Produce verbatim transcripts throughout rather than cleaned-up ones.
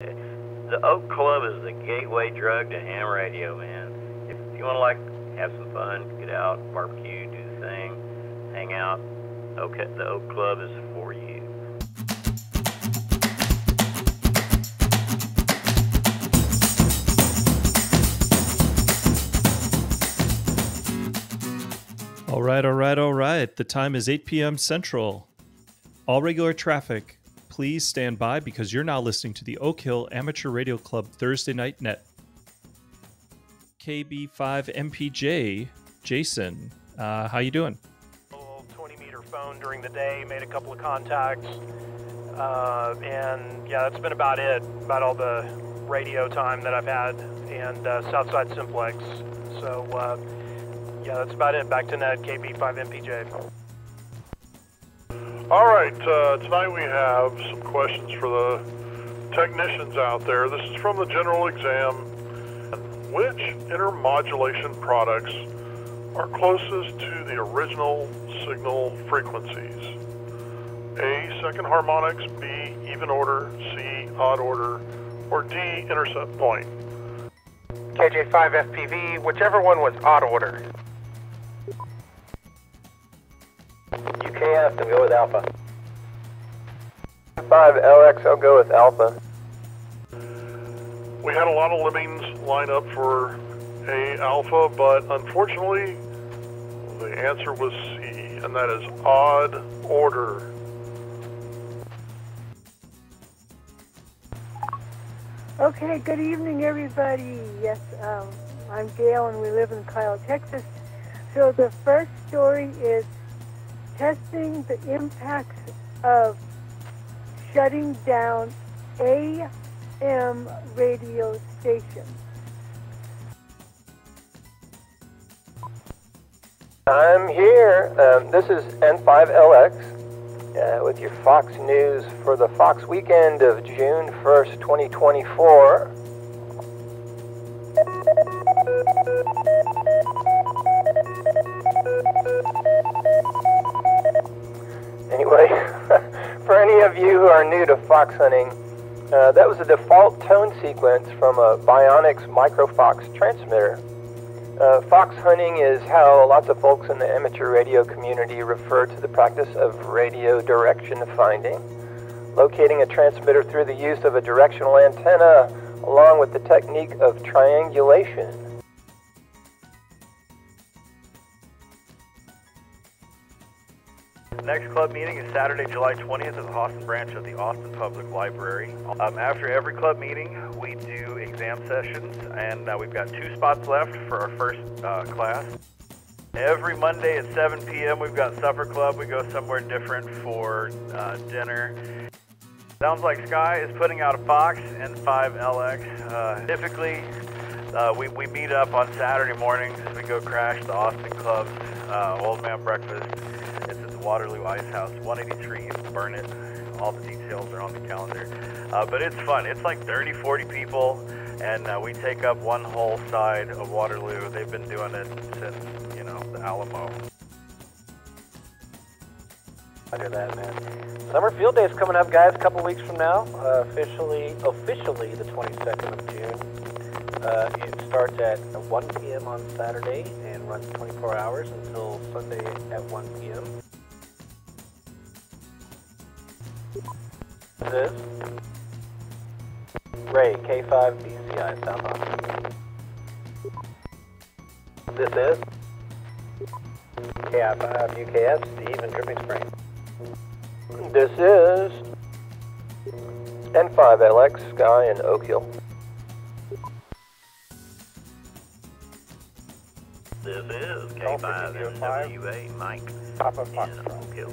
The Oak Club is the gateway drug to ham radio, man. If you want to, like, have some fun, get out, barbecue, do the thing, hang out, okay, the Oak Club is for you. All right, all right, all right. The time is eight p m Central. All regular traffic. Please stand by because you're now listening to the Oak Hill Amateur Radio Club Thursday Night Net. K B five M P J, Jason, uh, how you doing? twenty meter phone during the day, made a couple of contacts, uh, and yeah, that's been about it, about all the radio time that I've had, and uh, Southside Simplex. So uh, yeah, that's about it. Back to net, K B five M P J. All right, uh, tonight we have some questions for the technicians out there. This is from the general exam. Which intermodulation products are closest to the original signal frequencies? A, second harmonics, B, even order, C, odd order, or D, intercept point? K J five F P V, whichever one was odd order. U K F, then go with alpha. N five L X, I'll go with alpha. We had a lot of lemmings line up for A alpha, but unfortunately, the answer was C, and that is odd order. Okay, good evening, everybody. Yes, um, I'm Gail, and we live in Kyle, Texas. So the first story is testing the impacts of shutting down A M radio stations. I'm here. Um, this is N five L X uh, with your Fox News for the Fox weekend of June first, twenty twenty-four. Anyway, for any of you who are new to fox hunting, uh, that was a default tone sequence from a Bionics Micro Fox transmitter. Uh, fox hunting is how lots of folks in the amateur radio community refer to the practice of radio direction finding, locating a transmitter through the use of a directional antenna along with the technique of triangulation. Next club meeting is Saturday, July twentieth at the Austin branch of the Austin Public Library. Um, after every club meeting, we do exam sessions, and uh, we've got two spots left for our first uh, class. Every Monday at seven p m we've got supper club. We go somewhere different for uh, dinner. Sounds like Sky is putting out a box, N five L X. Uh, typically, uh, we, we meet up on Saturday mornings. We go crash the Austin clubs, uh, Old Man Breakfast. Waterloo Ice House, one eighty-three East Burnett. All the details are on the calendar. Uh, but it's fun. It's like thirty, forty people, and uh, we take up one whole side of Waterloo. They've been doing it since, you know, the Alamo. Under that, man. Summer Field Day's coming up, guys, a couple weeks from now. Uh, officially, officially the twenty-second of June. Uh, it starts at one p m on Saturday and runs twenty-four hours until Sunday at one p m This Ray K five D C I sound off. This is K five U K S, the even dripping spring. This is N five L X, Sky and Oak Hill. This is K five N W A, Mike Papa Fox and Oak Hill.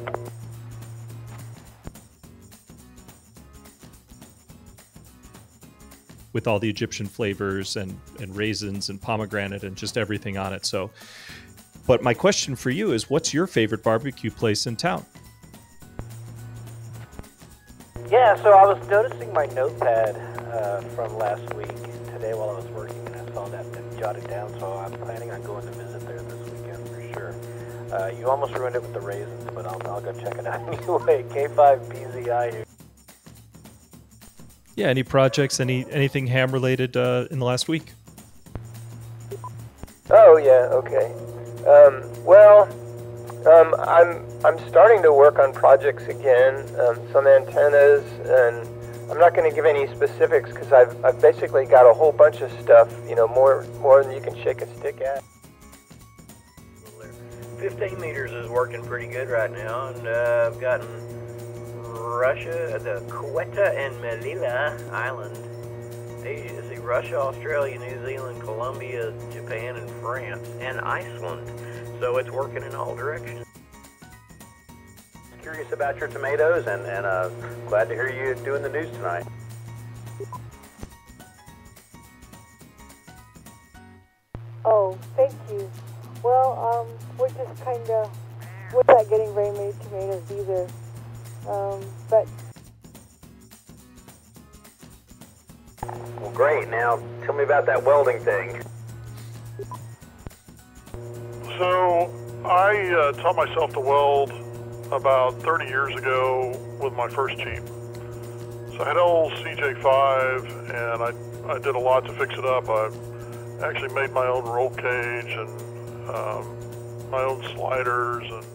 With all the Egyptian flavors and, and raisins and pomegranate and just everything on it. So, but my question for you is, what's your favorite barbecue place in town? Yeah, so I was noticing my notepad uh, from last week today while I was working, and I saw that and jotted down, so I'm planning on going to visit there this weekend for sure. Uh, you almost ruined it with the raisins, but I'll, I'll go check it out anyway. K five B Z I here. Yeah, any projects, any anything ham related uh, in the last week? Oh yeah, okay. Um, well, um, I'm I'm starting to work on projects again, um, some antennas, and I'm not going to give any specifics because I've I've basically got a whole bunch of stuff, you know, more more than you can shake a stick at. fifteen meters is working pretty good right now, and uh, I've gotten Russia, the Quetta and Melilla Island. See, Russia, Australia, New Zealand, Colombia, Japan, and France, and Iceland. So it's working in all directions. Curious about your tomatoes, and, and uh, glad to hear you doing the news tonight. Oh, thank you. Well, um, we're just kind of, we're not getting very many tomatoes either, um, but... Well, great. Now, tell me about that welding thing. So, I uh, taught myself to weld about thirty years ago with my first Jeep. So I had an old C J five, and I, I did a lot to fix it up. I actually made my own roll cage and um, my own sliders. And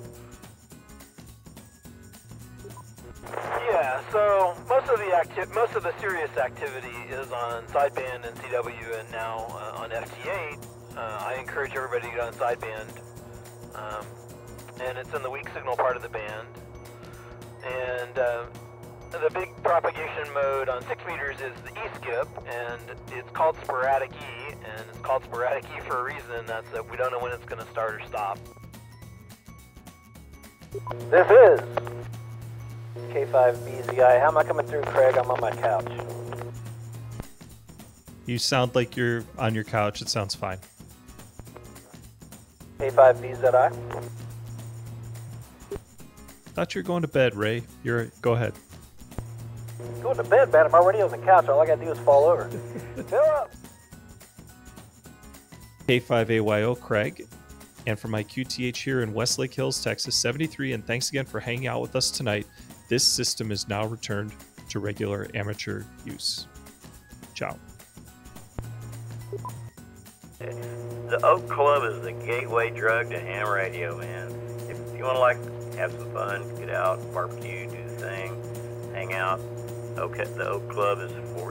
yeah, so most of the acti most of the serious activity is on sideband and C W, and now uh, on F T eight. Uh, I encourage everybody to get on sideband, um, and it's in the weak signal part of the band. And uh, the big propagation mode on six meters is the E skip, and it's called Sporadic E, and it's called Sporadic E for a reason. That's that we don't know when it's going to start or stop. This is K five B Z I. How am I coming through, Craig? I'm on my couch. You sound like you're on your couch. It sounds fine. K five B Z I. Thought you were going to bed, Ray. You're go ahead. Going to bed, man. I'm already on the couch. All I got to do is fall over. Fill up. K five A Y O, Craig. And from my Q T H here in Westlake Hills, Texas, seventy-three, and thanks again for hanging out with us tonight. This system is now returned to regular amateur use. Ciao. The Oak Club is the gateway drug to ham radio, man. If you want to like have some fun, get out, barbecue, do the thing, hang out. Okay, the Oak Club is for